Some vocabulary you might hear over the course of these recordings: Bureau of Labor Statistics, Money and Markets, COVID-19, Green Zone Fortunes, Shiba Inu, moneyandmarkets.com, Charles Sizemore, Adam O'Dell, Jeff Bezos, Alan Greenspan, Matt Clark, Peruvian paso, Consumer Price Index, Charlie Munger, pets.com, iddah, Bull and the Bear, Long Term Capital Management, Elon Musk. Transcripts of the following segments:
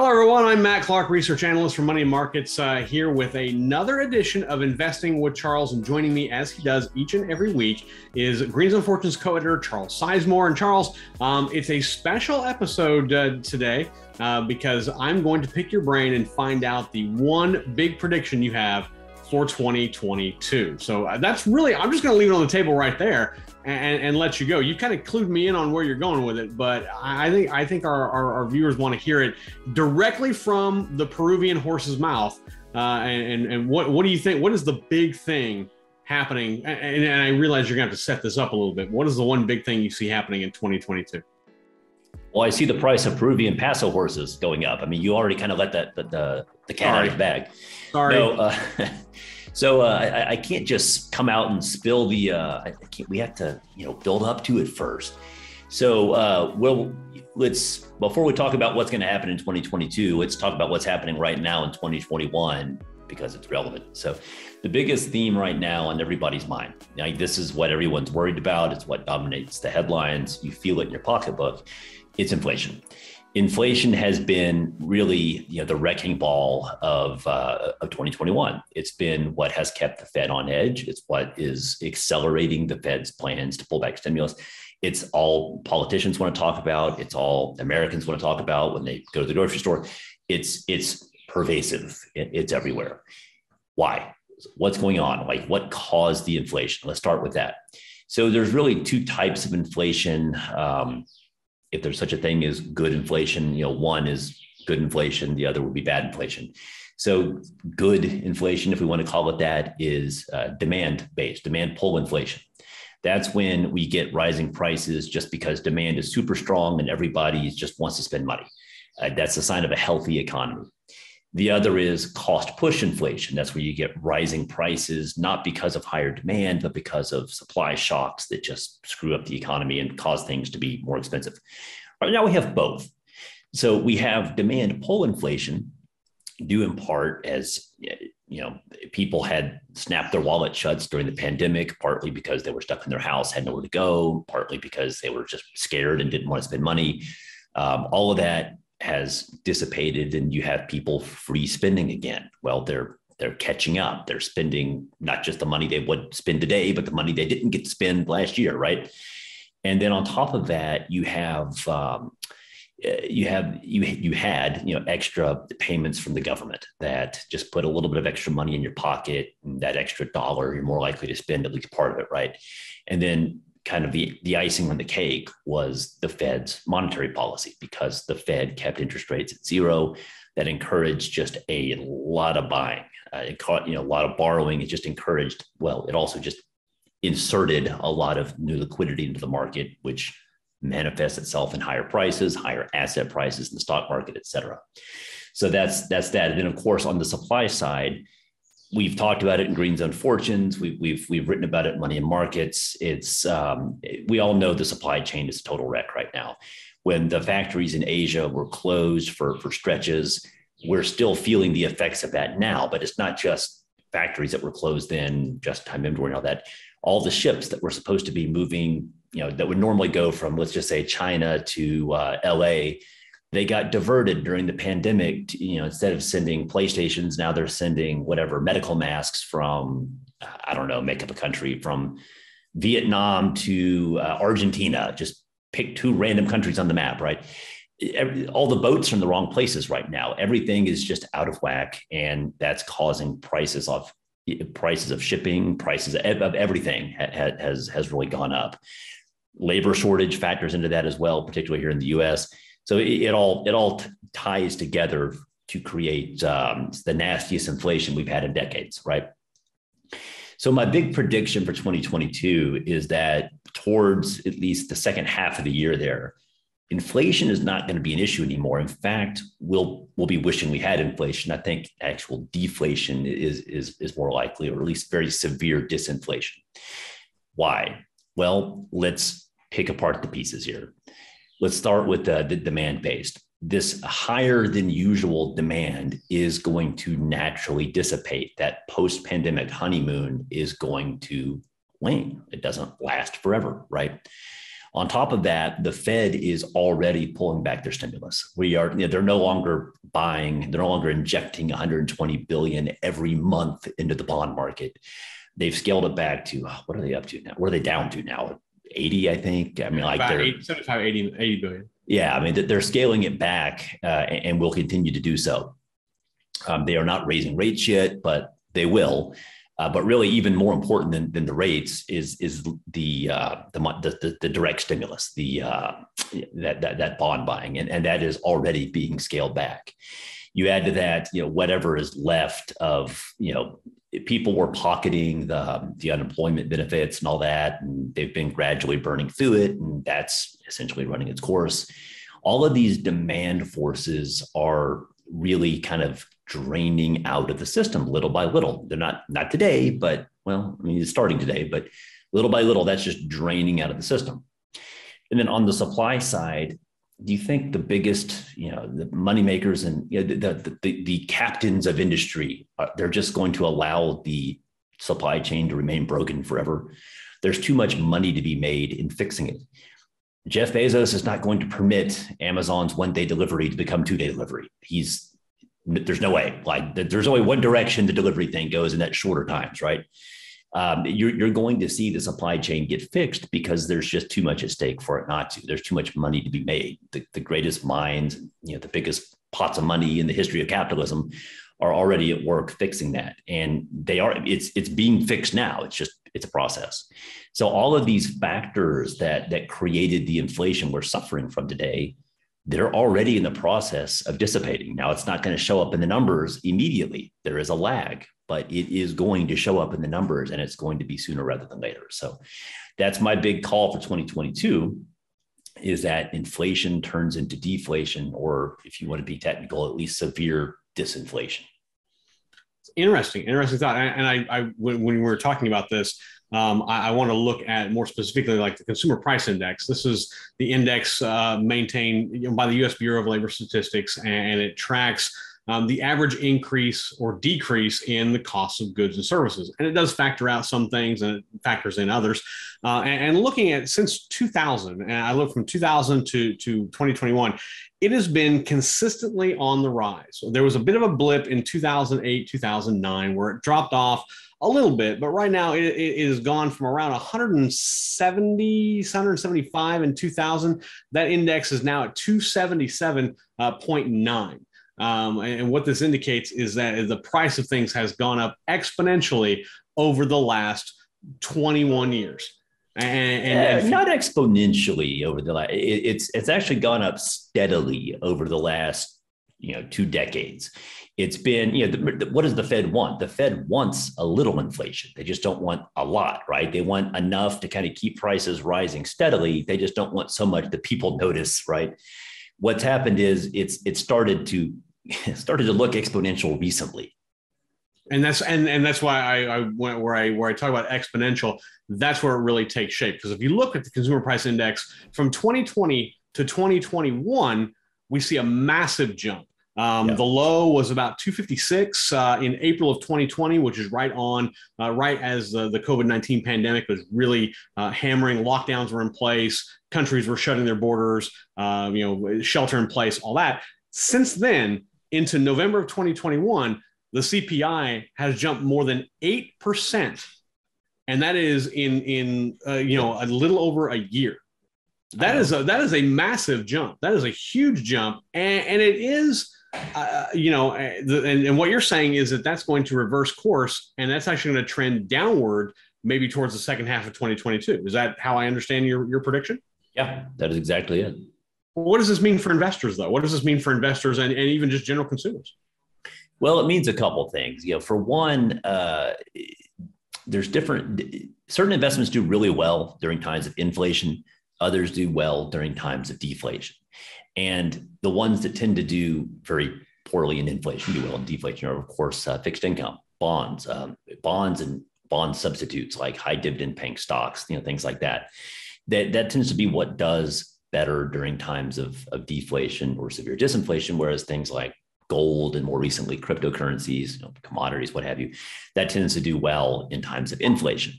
Hello, everyone. I'm Matt Clark, research analyst for Money and Markets, here with another edition of Investing with Charles. And joining me, as he does each and every week, is Green Zone Fortunes co-editor Charles Sizemore. And Charles, it's a special episode today because I'm going to pick your brain and find out the one big prediction you have for 2022. So that's really, I'm just going to leave it on the table right there and let you go. You've kind of clued me in on where you're going with it, but I think our viewers want to hear it directly from the Peruvian horse's mouth. And what do you think? What is the big thing happening? And I realize you're going to have to set this up a little bit. What is the one big thing you see happening in 2022? Well, I see the price of Peruvian paso horses going up. I mean, you already kind of let the cat out of the bag. Sorry. No, so I can't just come out and spill the. We have to, build up to it first. So, before we talk about what's going to happen in 2022, let's talk about what's happening right now in 2021 because it's relevant. So, the biggest theme right now on everybody's mind, this is what everyone's worried about. It's what dominates the headlines. You feel it in your pocketbook. It's inflation. Inflation has been really, the wrecking ball of 2021. It's been what has kept the Fed on edge. It's what is accelerating the Fed's plans to pull back stimulus. It's all politicians want to talk about. It's all Americans want to talk about when they go to the grocery store. It's pervasive. It's everywhere. Why? What's going on? What caused the inflation? Let's start with that. So there's really two types of inflation. If there's such a thing as good inflation, one is good inflation, the other would be bad inflation. So good inflation, if we want to call it that, is demand-based, demand pull inflation. That's when we get rising prices just because demand is super strong and everybody just wants to spend money. That's a sign of a healthy economy. The other is cost push inflation. That's where you get rising prices, not because of higher demand, but because of supply shocks that just screw up the economy and cause things to be more expensive. Right now we have both. So we have demand pull inflation due in part as, people had snapped their wallet shuts during the pandemic, partly because they were stuck in their house, had nowhere to go, partly because they were just scared and didn't want to spend money. All of that has dissipated and you have people free spending again. Well, they're catching up. They're spending not just the money they would spend today, but the money they didn't get to spend last year, right? And then on top of that, you had extra payments from the government that just put a little bit of extra money in your pocket. And that extra dollar, you're more likely to spend at least part of it, right? And then kind of the icing on the cake was the Fed's monetary policy, because the Fed kept interest rates at zero. That encouraged just a lot of buying. It caught a lot of borrowing. It just encouraged, it also just inserted a lot of new liquidity into the market, which manifests itself in higher prices, higher asset prices in the stock market, et cetera. So that's that. And then of course, on the supply side, we've talked about it in Green Zone Fortunes. We've written about it in Money and Markets. It's we all know the supply chain is a total wreck right now. When the factories in Asia were closed for stretches, we're still feeling the effects of that now. But it's not just factories that were closed then, just time inventory and all that. All the ships that were supposed to be moving, that would normally go from, let's just say, China to L.A., they got diverted during the pandemic. Instead of sending PlayStations, now they're sending whatever medical masks from, make up a country, from Vietnam to Argentina. Just pick two random countries on the map, right? All the boats are in the wrong places right now. Everything is just out of whack, and that's causing prices of shipping, prices of everything has really gone up. Labor shortage factors into that as well, particularly here in the U.S. So it all ties together to create the nastiest inflation we've had in decades, right? So my big prediction for 2022 is that towards at least the second half of the year there, inflation is not going to be an issue anymore. In fact, we'll be wishing we had inflation. I think actual deflation is more likely, or at least very severe disinflation. Why? Well, let's pick apart the pieces here. Let's start with the demand-based. This higher than usual demand is going to naturally dissipate. That post-pandemic honeymoon is going to wane. It doesn't last forever, right? On top of that, the Fed is already pulling back their stimulus. They're no longer buying, they're no longer injecting $120 billion every month into the bond market. They've scaled it back to, what are they up to now? What are they down to now? 80, I think. I mean, like they're 75, 80 billion. Yeah. I mean, they're scaling it back and will continue to do so. They are not raising rates yet, but they will. But really, even more important than the rates is the direct stimulus, that bond buying, and that is already being scaled back. You add to that, whatever is left of, people were pocketing the unemployment benefits and all that, and they've been gradually burning through it, and that's essentially running its course. All of these demand forces are really kind of draining out of the system little by little. They're not today, but it's starting today, but little by little, that's just draining out of the system. And then on the supply side, do you think the biggest, the money makers and the captains of industry, they're just going to allow the supply chain to remain broken forever? There's too much money to be made in fixing it. Jeff Bezos is not going to permit Amazon's one-day delivery to become two-day delivery. There's no way. Like, there's only one direction the delivery thing goes, and that's shorter times, right? You're going to see the supply chain get fixed because there's just too much at stake for it not to. There's too much money to be made. The greatest minds, the biggest pots of money in the history of capitalism are already at work fixing that. And they are, it's being fixed now. It's a process. So all of these factors that created the inflation we're suffering from today, they're already in the process of dissipating. Now, it's not going to show up in the numbers immediately. There is a lag, but it is going to show up in the numbers, and it's going to be sooner rather than later. So that's my big call for 2022, is that inflation turns into deflation, or if you want to be technical, at least severe disinflation. Interesting thought. And I when we were talking about this, I want to look at more specifically like the Consumer Price Index. This is the index maintained by the U.S. Bureau of Labor Statistics, and it tracks the average increase or decrease in the cost of goods and services. And it does factor out some things and it factors in others. And looking at since 2000, and I look from 2000 to 2021, it has been consistently on the rise. So there was a bit of a blip in 2008, 2009, where it dropped off a little bit, but right now it has gone from around 170, 175 in 2000. That index is now at 277.9. And what this indicates is that the price of things has gone up exponentially over the last 21 years. And not exponentially over the last, it's actually gone up steadily over the last 2 decades. It's been, what does the Fed want? The Fed wants a little inflation. They just don't want a lot, right? They want enough to kind of keep prices rising steadily. They just don't want so much that people notice, right? What's happened is it started to look exponential recently. And that's why I went where I talk about exponential. That's where it really takes shape. Because if you look at the Consumer Price Index from 2020 to 2021, we see a massive jump. The low was about 256 in April of 2020, which is right on, right as the COVID-19 pandemic was really hammering. Lockdowns were in place. Countries were shutting their borders, shelter in place, all that. Since then, into November of 2021, the CPI has jumped more than 8%. And that is in a little over a year. That is a massive jump. That is a huge jump. And it is... what you're saying is that's going to reverse course, and that's actually going to trend downward maybe towards the second half of 2022. Is that how I understand your prediction? Yeah, that is exactly it. What does this mean for investors, though? What does this mean for investors and even just general consumers? Well, it means a couple things. For one, there's certain investments do really well during times of inflation. Others do well during times of deflation. And the ones that tend to do very poorly in inflation do well in deflation are, of course, fixed income, bonds and bond substitutes like high dividend paying stocks, things like that. That tends to be what does better during times of deflation or severe disinflation, whereas things like gold and more recently cryptocurrencies, commodities, what have you, that tends to do well in times of inflation.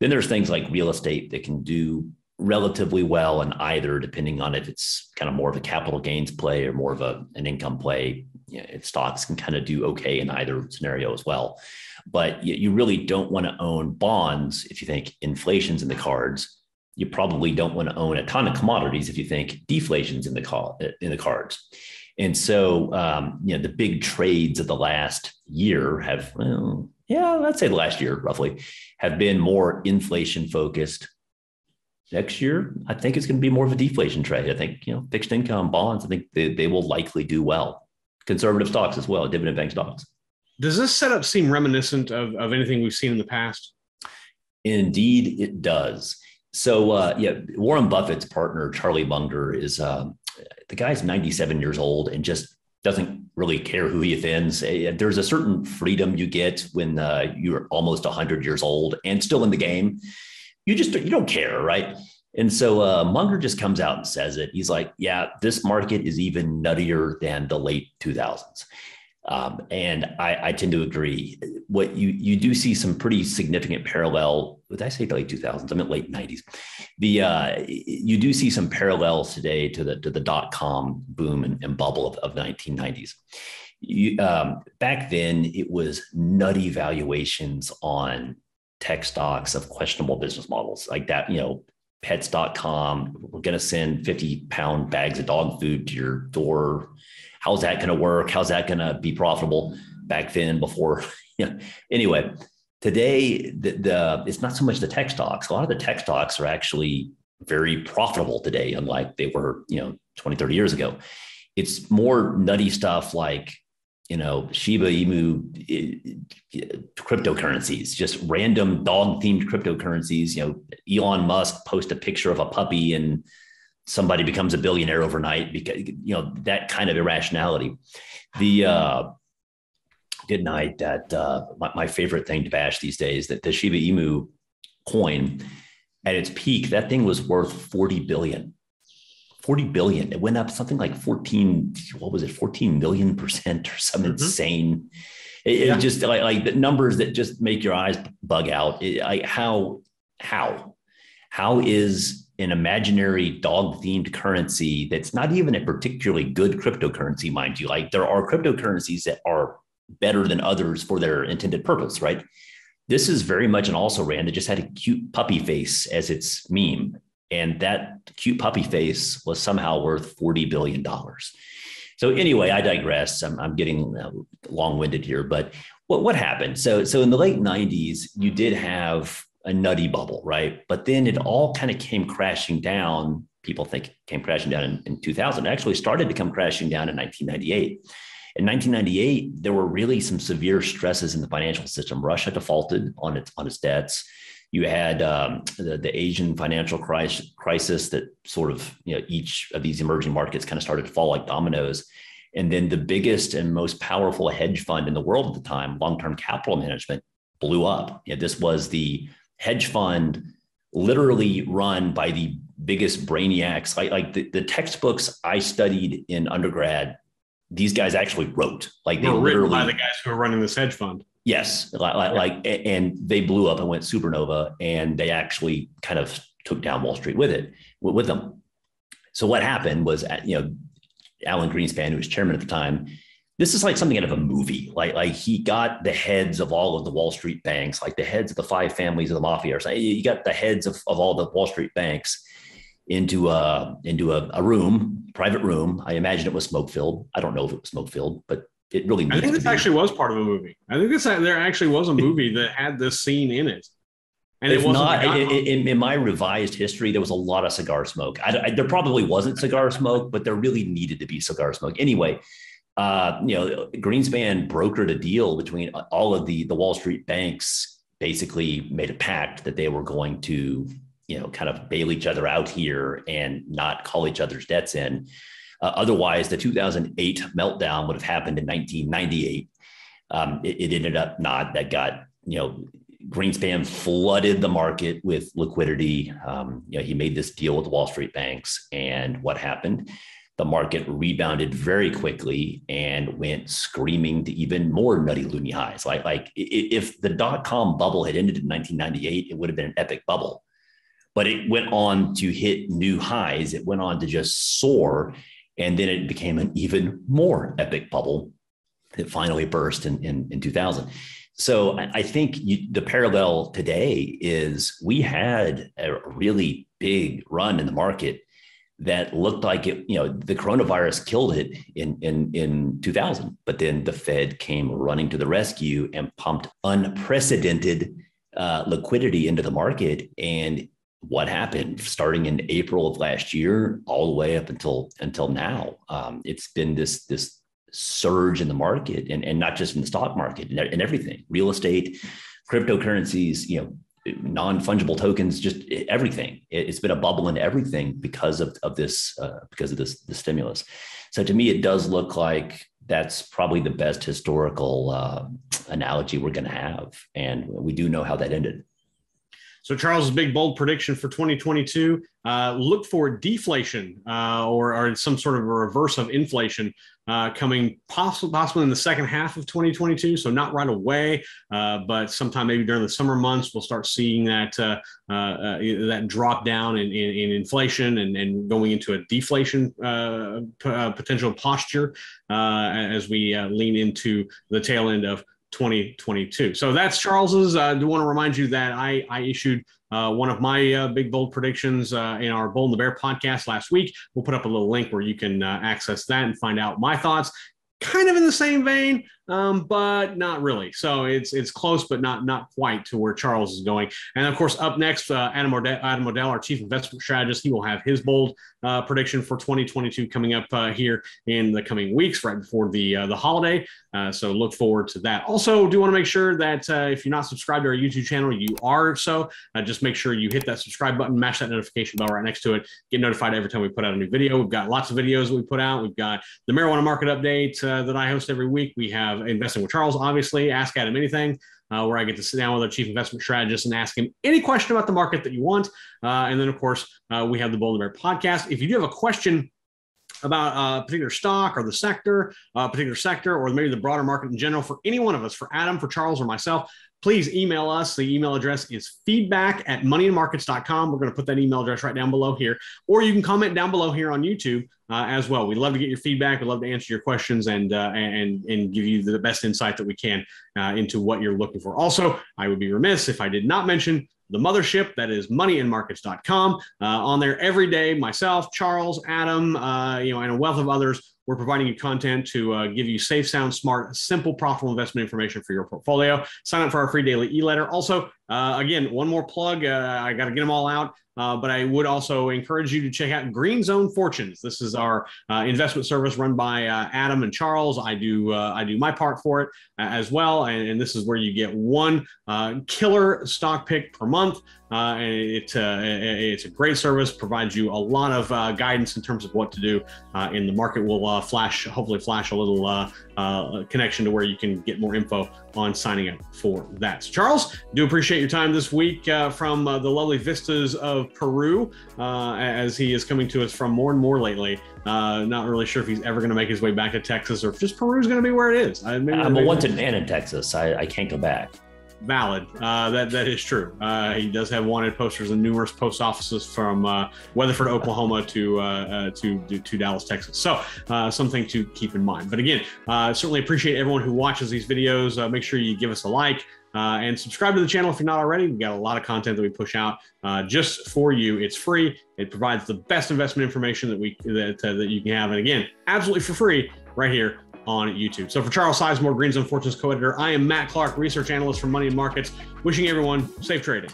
Then there's things like real estate that can do relatively well in either, depending on if it's kind of more of a capital gains play or more of an income play. You know, stocks can kind of do okay in either scenario as well. But you really don't want to own bonds if you think inflation's in the cards. You probably don't want to own a ton of commodities if you think deflation's in the cards. And so, the big trades of the last year have, I'd say the last year roughly, have been more inflation focused. Next year, I think it's going to be more of a deflation trade. I think, fixed income, bonds, I think they will likely do well. Conservative stocks as well, dividend bank stocks. Does this setup seem reminiscent of anything we've seen in the past? Indeed, it does. So, Warren Buffett's partner, Charlie Munger, is the guy's 97 years old and just doesn't really care who he offends. There's a certain freedom you get when you're almost 100 years old and still in the game. You don't care, right? And so Munger just comes out and says it. He's like, yeah, this market is even nuttier than the late 2000s. And I tend to agree. What you do see some pretty significant parallel. Did I say the late 2000s? I meant late 90s. You do see some parallels today to the dot-com boom and bubble of 1990s. Back then, it was nutty valuations on tech stocks of questionable business models like that, pets.com, we're going to send 50-pound bags of dog food to your door. How's that going to work? How's that going to be profitable back then before? Anyway, today, it's not so much the tech stocks. A lot of the tech stocks are actually very profitable today, unlike they were, 20, 30 years ago. It's more nutty stuff like Shiba Inu, cryptocurrencies, just random dog-themed cryptocurrencies. Elon Musk posts a picture of a puppy and somebody becomes a billionaire overnight because, that kind of irrationality. My favorite thing to bash these days, that the Shiba Inu coin at its peak, that thing was worth $40 billion. It went up something like 14 million % or some insane. It just like the numbers that just make your eyes bug out. How is an imaginary dog themed currency that's not even a particularly good cryptocurrency, mind you? Like, there are cryptocurrencies that are better than others for their intended purpose, right? This is very much an also-ran that just had a cute puppy face as its meme. And that cute puppy face was somehow worth $40 billion. So anyway, I digress. I'm getting long-winded here, but what happened? So in the late 90s, you did have a nutty bubble, right? But then it all kind of came crashing down. People think it came crashing down in 2000. It actually started to come crashing down in 1998. In 1998, there were really some severe stresses in the financial system. Russia defaulted on its debts. You had the Asian financial crisis that sort of, each of these emerging markets kind of started to fall like dominoes. And then the biggest and most powerful hedge fund in the world at the time, Long Term Capital Management, blew up. This was the hedge fund literally run by the biggest brainiacs. Like the textbooks I studied in undergrad, these guys actually wrote. Like, they were written by the guys who were running this hedge fund. Yes. And they blew up and went supernova, and they actually kind of took down Wall Street with them. So what happened was, Alan Greenspan, who was chairman at the time, this is like something out of a movie. Like he got the heads of all of the Wall Street banks, like the heads of the five families of the mafia, or something. You got the heads of all the Wall Street banks into a room, private room. I imagine it was smoke filled. I don't know if it was smoke filled, but it really needs to be. I think this actually was part of a movie. I think there actually was a movie that had this scene in it. And if it wasn't not, in my revised history, there was a lot of cigar smoke. There probably wasn't cigar smoke, but there really needed to be cigar smoke. Anyway, Greenspan brokered a deal between all of the Wall Street banks, basically made a pact that they were going to, kind of bail each other out here and not call each other's debts in. Otherwise, the 2008 meltdown would have happened in 1998. It ended up not. That got, Greenspan flooded the market with liquidity. He made this deal with the Wall Street banks. And what happened? The market rebounded very quickly and went screaming to even more nutty, loony highs. Like if the dot-com bubble had ended in 1998, it would have been an epic bubble. but it went on to hit new highs. It went on to just soar. And then it became an even more epic bubble that finally burst in 2000. So I think the parallel today is we had a really big run in the market that looked like it, you know, the coronavirus killed it in 2000, but then the Fed came running to the rescue and pumped unprecedented liquidity into the market. And what happened starting in April of last year, all the way up until now, it's been this surge in the market, and not just in the stock market and everything, real estate, cryptocurrencies, you know, non-fungible tokens, just everything. It's been a bubble in everything because of this stimulus. So to me, it does look like that's probably the best historical analogy we're going to have. And we do know how that ended. So Charles' big, bold prediction for 2022, look for deflation or some sort of a reverse of inflation coming possibly in the second half of 2022. So not right away, but sometime maybe during the summer months, we'll start seeing that drop down in inflation and going into a deflation potential posture as we lean into the tail end of 2022. So that's Charles's. I do want to remind you that I issued one of my big bold predictions in our Bull and the Bear podcast last week. We'll put up a little link where you can access that and find out my thoughts. Kind of in the same vein, but not really. So it's close, but not quite to where Charles is going. And of course, up next, Adam O'Dell, our chief investment strategist, he will have his bold prediction for 2022 coming up here in the coming weeks, right before the holiday. So look forward to that. Also, do want to make sure that if you're not subscribed to our YouTube channel, you are. So just make sure you hit that subscribe button, mash that notification bell right next to it, get notified every time we put out a new video. We've got lots of videos that we put out. We've got the marijuana market update that I host every week. We have Investing with Charles, obviously, Ask Adam Anything, where I get to sit down with our chief investment strategist and ask him any question about the market that you want. And then, of course, we have the Bull and Bear podcast. If you do have a question about a particular stock or the sector, or maybe the broader market in general, for any one of us, for Adam, for Charles, or myself, please email us. The email address is feedback@moneyandmarkets.com. We're going to put that email address right down below here, or you can comment down below here on YouTube as well. We'd love to get your feedback. We'd love to answer your questions and give you the best insight that we can into what you're looking for. Also, I would be remiss if I did not mention the mothership, that is moneyandmarkets.com. On there every day, myself, Charles, Adam, and a wealth of others, we're providing you content to give you safe, sound, smart, simple, profitable investment information for your portfolio. Sign up for our free daily e-letter. Also, again, one more plug. I got to get them all out. But I would also encourage you to check out Green Zone Fortunes. This is our investment service run by Adam and Charles. I do my part for it as well. And this is where you get one killer stock pick per month. And it's a great service, provides you a lot of guidance in terms of what to do in the market. We'll hopefully flash a little connection to where you can get more info on signing up for that. So Charles, do appreciate your time this week from the lovely vistas of Peru, as he is coming to us from more and more lately. Not really sure if he's ever going to make his way back to Texas, or if just Peru's going to be where it is. I'm a wanted man in Texas. I can't go back. Valid. That is true. He does have wanted posters in numerous post offices, from Weatherford, Oklahoma to Dallas, Texas. So something to keep in mind. But again, certainly appreciate everyone who watches these videos. Make sure you give us a like. And subscribe to the channel if you're not already. We've got a lot of content that we push out just for you. It's free. It provides the best investment information that you can have. And again, absolutely for free right here on YouTube. So for Charles Sizemore, Green Zone Fortunes co-editor, I am Matt Clark, research analyst for Money and Markets, wishing everyone safe trading.